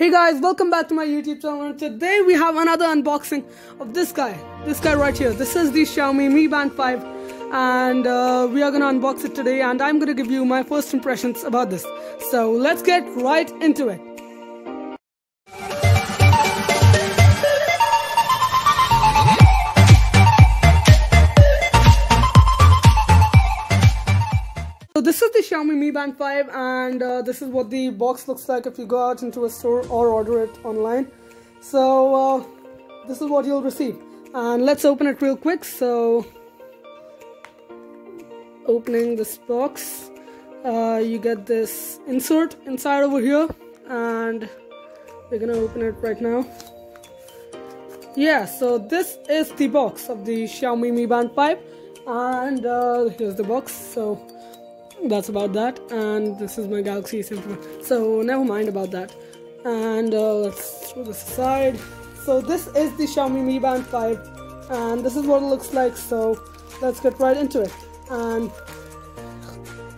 Hey guys, welcome back to my YouTube channel, and today we have another unboxing of this guy right here. This is the Xiaomi Mi Band 5 and we are gonna unbox it today, and I'm gonna give you my first impressions about this. So let's get right into it. So this is the Xiaomi Mi Band 5 and this is what the box looks like if you go out into a store or order it online. So this is what you'll receive, and let's open it real quick. So opening this box, you get this insert inside over here, and we're gonna open it right now. Yeah, so this is the box of the Xiaomi Mi Band 5 and here's the box. So that's about that, and this is my Galaxy Simple, so never mind about that. And let's throw this aside. So this is the Xiaomi Mi Band 5 and this is what it looks like, so let's get right into it. And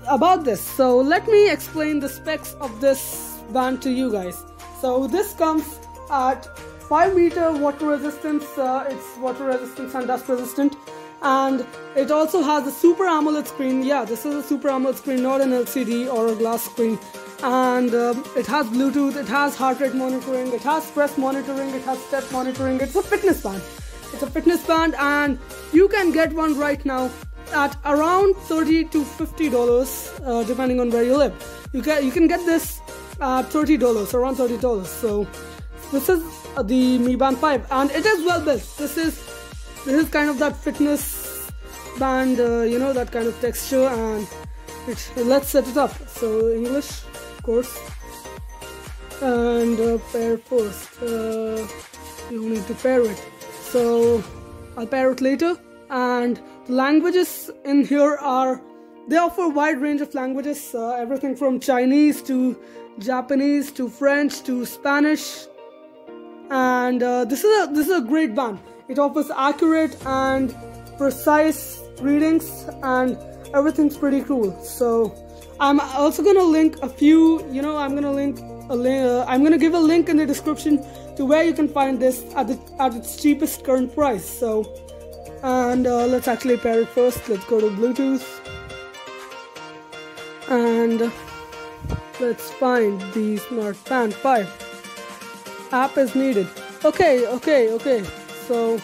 about this, so let me explain the specs of this band to you guys. So this comes at 5-meter water resistance, it's water resistant and dust resistant, and it also has a Super AMOLED screen. Yeah, this is a Super AMOLED screen, not an LCD or a glass screen. And it has Bluetooth, it has heart rate monitoring, it has stress monitoring, it has step monitoring. It's a fitness band. It's a fitness band, and you can get one right now at around $30 to $50, depending on where you live. You can get this at $30, around $30. So this is the Mi Band 5, and it is well built. This is kind of that fitness band, you know, that kind of texture. And let's set it up. So English, of course, and pair first. You need to pair it. So I'll pair it later. And the languages in here they offer a wide range of languages, everything from Chinese to Japanese to French to Spanish. And this is a great band. It offers accurate and precise readings, and everything's pretty cool. So I'm also gonna link a few, you know, I'm gonna give a link in the description to where you can find this at its cheapest current price. So, and let's actually pair it first. Let's go to Bluetooth and let's find the Smart Band 5. App is needed. Okay, so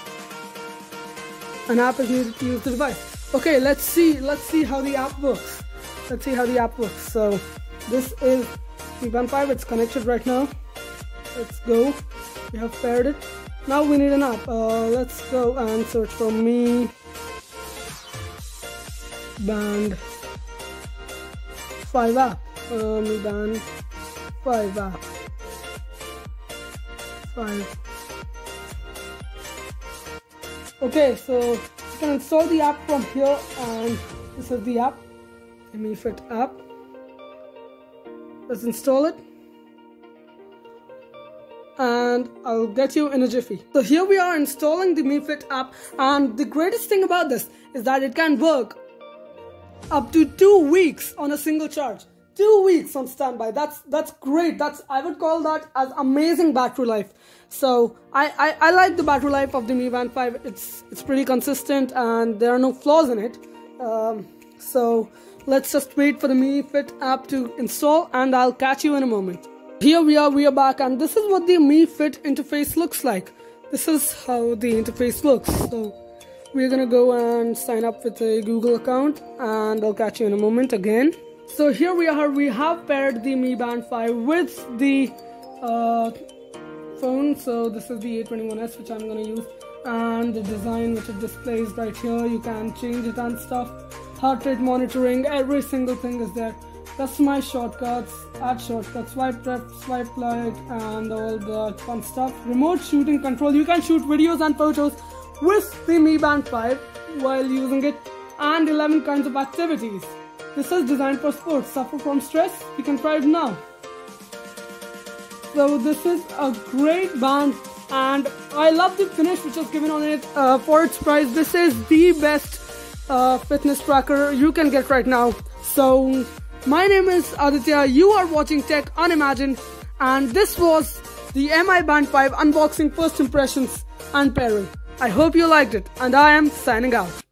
an app is needed to use the device. Okay, let's see how the app works. So this is Mi Band 5, it's connected right now. Let's go, we have paired it. Now we need an app. Let's go and search for Mi Band 5 app. Mi Band 5 app. Okay, so you can install the app from here, and this is the app, the Mi Fit app. Let's install it, and I'll get you in a jiffy. So here we are installing the Mi Fit app, and the greatest thing about this is that it can work up to 2 weeks on a single charge. 2 weeks on standby. That's great. I would call that as amazing battery life. So I like the battery life of the Mi Band 5. It's pretty consistent and there are no flaws in it. So let's just wait for the Mi Fit app to install, and I'll catch you in a moment. Here we are back, and this is what the Mi Fit interface looks like. This is how the interface looks. So we're gonna go and sign up with a Google account, and I'll catch you in a moment again. So here we are, we have paired the Mi Band 5 with the phone. So this is the A21s, which I'm going to use, and the design which it displays right here, you can change it and stuff. Heart rate monitoring, every single thing is there. Customize shortcuts, add shortcuts, swipe left, swipe right, and all the fun stuff. Remote shooting control, you can shoot videos and photos with the Mi Band 5 while using it, and 11 kinds of activities. This is designed for sports. Suffer from stress? You can try it now. So this is a great band, and I love the finish which is given on it for its price. This is the best fitness tracker you can get right now. So my name is Aditya. You are watching Tech Unimagined, and this was the Mi Band 5 unboxing, first impressions and pairing. I hope you liked it, and I am signing out.